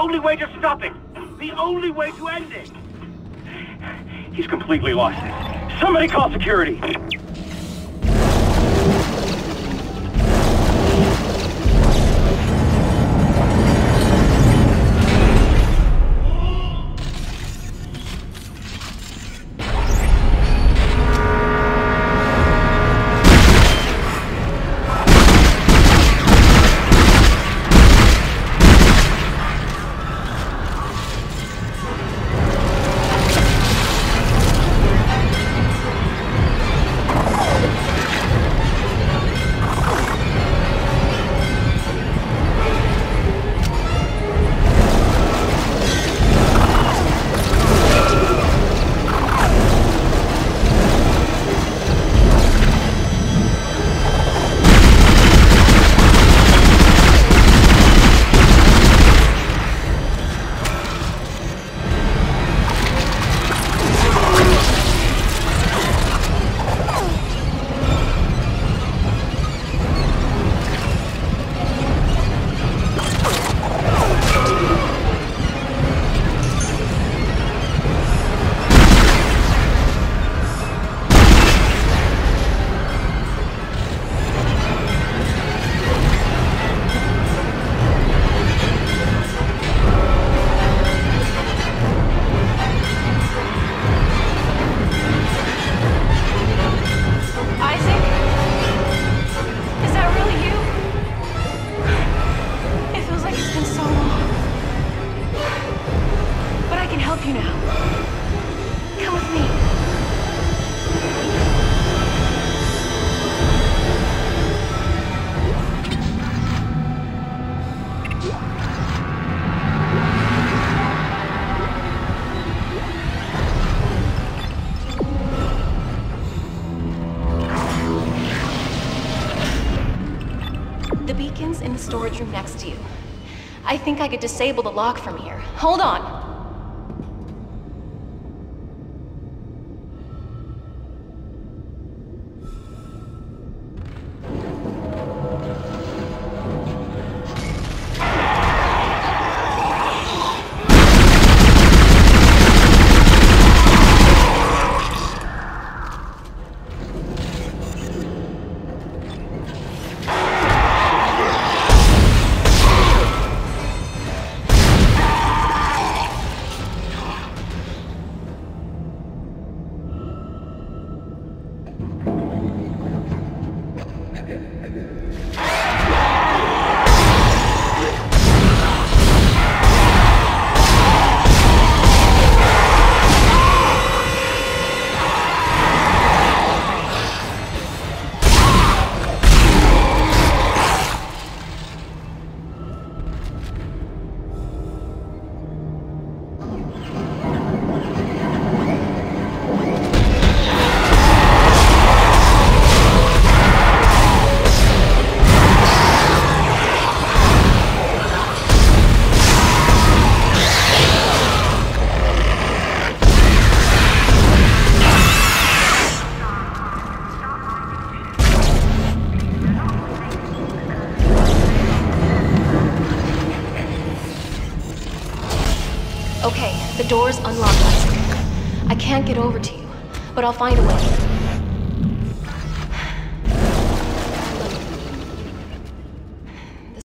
only way to stop it. The only way to end it. He's completely lost it. Somebody call security. Storage room next to you. I think I could disable the lock from here. Hold on. Door's unlocked, Isaac. I can't get over to you, but I'll find a way.